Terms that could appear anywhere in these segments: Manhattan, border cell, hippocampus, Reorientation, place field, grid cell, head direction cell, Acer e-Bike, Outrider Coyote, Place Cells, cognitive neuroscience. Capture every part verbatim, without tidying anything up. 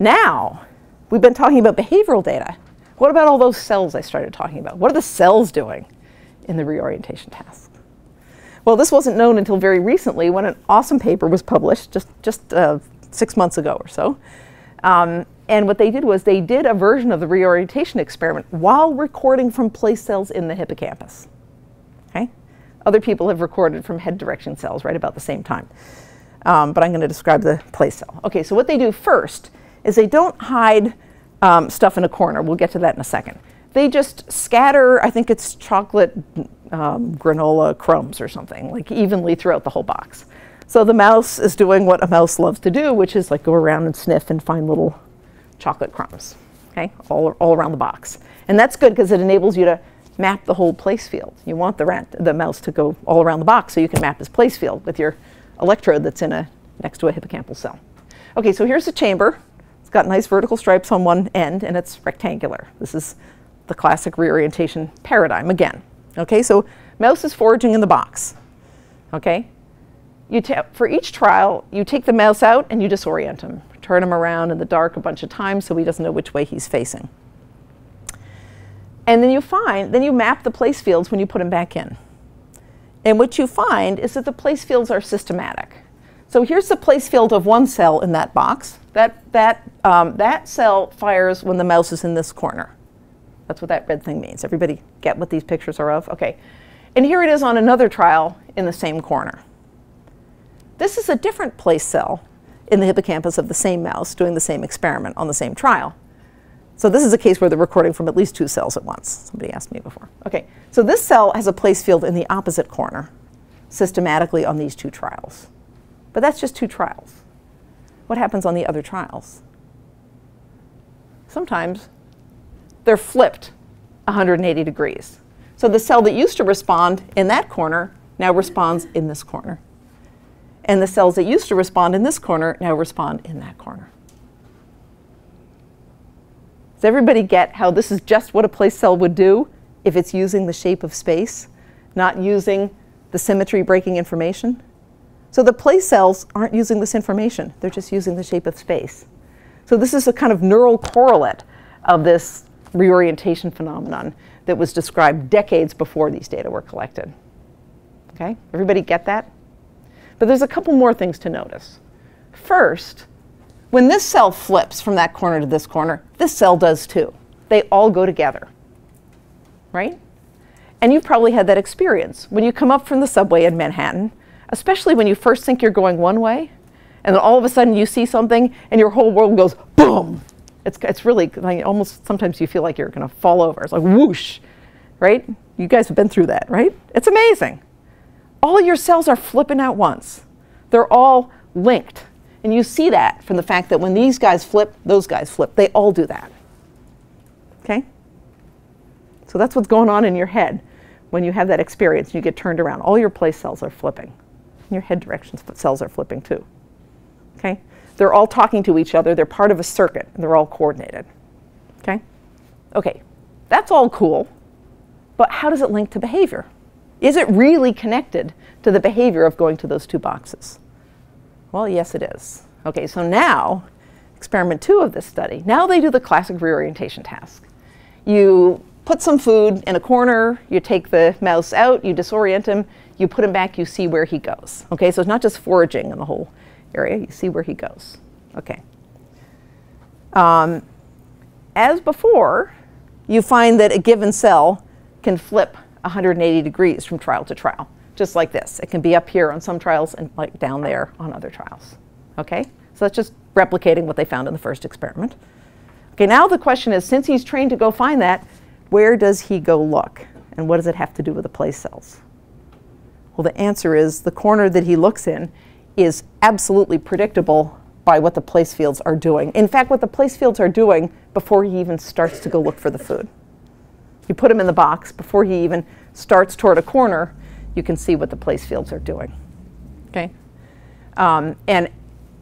Now, we've been talking about behavioral data. What about all those cells I started talking about? What are the cells doing in the reorientation task? Well, this wasn't known until very recently when an awesome paper was published just, just uh, six months ago or so. Um, and what they did was they did a version of the reorientation experiment while recording from place cells in the hippocampus. Okay? Other people have recorded from head direction cells right about the same time. Um, but I'm going to describe the place cell. Okay, so what they do first is they don't hide um, stuff in a corner. We'll get to that in a second. They just scatter, I think it's chocolate um, granola crumbs or something, like evenly throughout the whole box. So the mouse is doing what a mouse loves to do, which is like go around and sniff and find little chocolate crumbs, okay, all, all around the box. And that's good because it enables you to map the whole place field. You want the rat, the mouse to go all around the box so you can map his place field with your electrode that's in a, next to a hippocampal cell. Okay, so here's the chamber. It's got nice vertical stripes on one end and it's rectangular. This is the classic reorientation paradigm again. Okay, so mouse is foraging in the box. Okay, you for each trial, you take the mouse out and you disorient him. Turn him around in the dark a bunch of times so he doesn't know which way he's facing. And then you find, then you map the place fields when you put him back in. And what you find is that the place fields are systematic. So here's the place field of one cell in that box. That, that, um, that cell fires when the mouse is in this corner. That's what that red thing means. Everybody get what these pictures are of? Okay. And here it is on another trial in the same corner. This is a different place cell in the hippocampus of the same mouse doing the same experiment on the same trial. So this is a case where they're recording from at least two cells at once. Somebody asked me before. Okay, so this cell has a place field in the opposite corner systematically on these two trials. But that's just two trials. What happens on the other trials? Sometimes they're flipped one hundred eighty degrees. So the cell that used to respond in that corner now responds in this corner. And the cells that used to respond in this corner now respond in that corner. Does everybody get how this is just what a place cell would do if it's using the shape of space, not using the symmetry breaking information? So the place cells aren't using this information. They're just using the shape of space. So this is a kind of neural correlate of this reorientation phenomenon that was described decades before these data were collected. Okay? Everybody get that? But there's a couple more things to notice. First, when this cell flips from that corner to this corner, this cell does too. They all go together, right? And you've probably had that experience. When you come up from the subway in Manhattan, especially when you first think you're going one way, and then all of a sudden you see something and your whole world goes boom. It's, it's really, like, almost sometimes you feel like you're gonna fall over. It's like whoosh, right? You guys have been through that, right? It's amazing. All your cells are flipping at once. They're all linked. And you see that from the fact that when these guys flip, those guys flip. They all do that. Okay? So that's what's going on in your head when you have that experience and you get turned around. All your place cells are flipping. And your head direction cells are flipping too. Okay? They're all talking to each other. They're part of a circuit. And they're all coordinated. Okay? Okay. That's all cool. But how does it link to behavior? Is it really connected to the behavior of going to those two boxes? Well, yes it is. Okay, so now, experiment two of this study, now they do the classic reorientation task. You put some food in a corner, you take the mouse out, you disorient him, you put him back, you see where he goes. Okay, so it's not just foraging in the whole area, you see where he goes. Okay. Um, as before, you find that a given cell can flip one hundred eighty degrees from trial to trial, just like this. It can be up here on some trials and like down there on other trials. Okay, so that's just replicating what they found in the first experiment. Okay, now the question is, since he's trained to go find that, where does he go look? And what does it have to do with the place cells? Well, the answer is the corner that he looks in is absolutely predictable by what the place fields are doing. In fact, what the place fields are doing before he even starts to go look for the food. You put him in the box before he even starts toward a corner, you can see what the place fields are doing. Okay? Um, and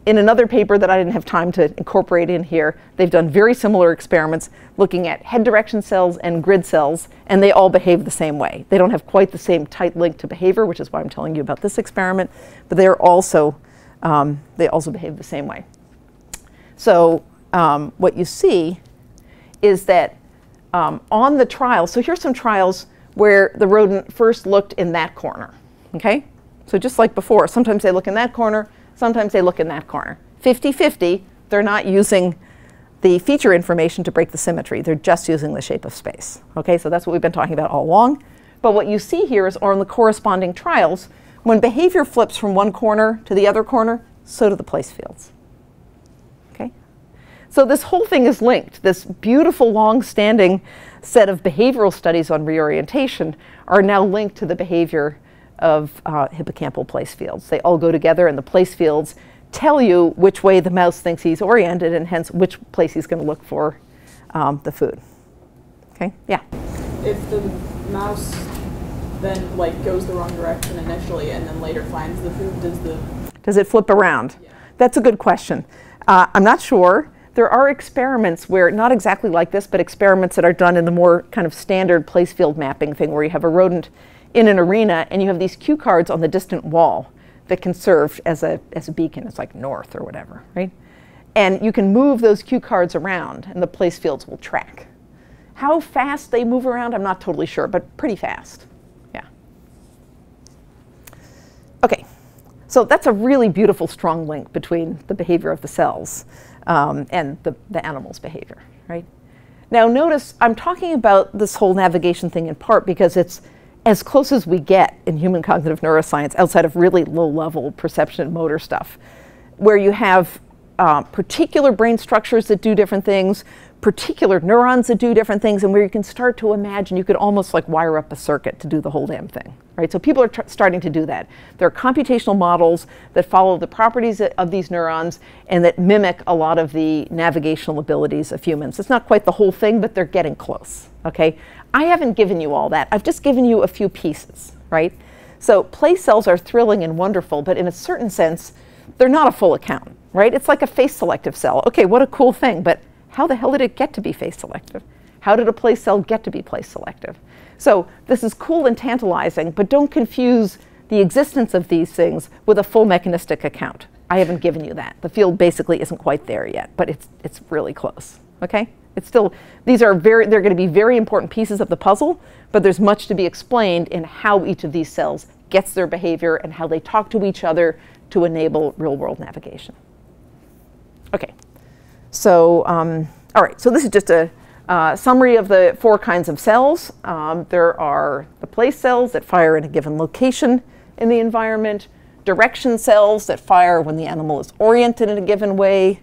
in another paper that I didn't have time to incorporate in here, they've done very similar experiments looking at head direction cells and grid cells, and they all behave the same way. They don't have quite the same tight link to behavior, which is why I'm telling you about this experiment, but they are also, um, they also behave the same way. So um, what you see is that um, on the trial, so here's some trials where the rodent first looked in that corner, okay? So just like before, sometimes they look in that corner, sometimes they look in that corner. fifty fifty, they're not using the feature information to break the symmetry. They're just using the shape of space, okay? So that's what we've been talking about all along. But what you see here is on the corresponding trials, when behavior flips from one corner to the other corner, so do the place fields, okay? So this whole thing is linked. This beautiful, long-standing set of behavioral studies on reorientation are now linked to the behavior of uh, hippocampal place fields. They all go together, and the place fields tell you which way the mouse thinks he's oriented and hence which place he's going to look for um, the food. Okay? Yeah? If the mouse then like goes the wrong direction initially and then later finds the food, does the... Does it flip around? Yeah. That's a good question. Uh, I'm not sure. There are experiments where, not exactly like this, but experiments that are done in the more kind of standard place field mapping thing where you have a rodent in an arena and you have these cue cards on the distant wall that can serve as a, as a beacon. It's like north or whatever, right? And you can move those cue cards around and the place fields will track. How fast they move around, I'm not totally sure, but pretty fast, yeah. Okay, so that's a really beautiful strong link between the behavior of the cells um, and the, the animal's behavior, right? Now notice I'm talking about this whole navigation thing in part because it's as close as we get in human cognitive neuroscience outside of really low-level perception and motor stuff, where you have uh, particular brain structures that do different things, particular neurons that do different things, and where you can start to imagine you could almost like wire up a circuit to do the whole damn thing, right? So people are tr starting to do that. There are computational models that follow the properties of these neurons and that mimic a lot of the navigational abilities of humans. It's not quite the whole thing, but they're getting close, okay? I haven't given you all that. I've just given you a few pieces, right? So place cells are thrilling and wonderful, but in a certain sense, they're not a full account, right? It's like a face selective cell. Okay, what a cool thing, but how the hell did it get to be face selective? How did a place cell get to be place selective? So this is cool and tantalizing, but don't confuse the existence of these things with a full mechanistic account. I haven't given you that. The field basically isn't quite there yet, but it's, it's really close, okay? It's still, these are very, they're going to be very important pieces of the puzzle, but there's much to be explained in how each of these cells gets their behavior and how they talk to each other to enable real-world navigation. Okay, so, um, all right, so this is just a uh, summary of the four kinds of cells. Um, there are the place cells that fire in a given location in the environment, direction cells that fire when the animal is oriented in a given way,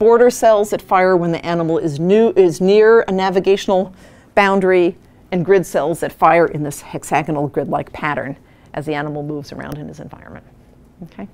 border cells that fire when the animal is, new, is near a navigational boundary, and grid cells that fire in this hexagonal grid-like pattern as the animal moves around in his environment, okay?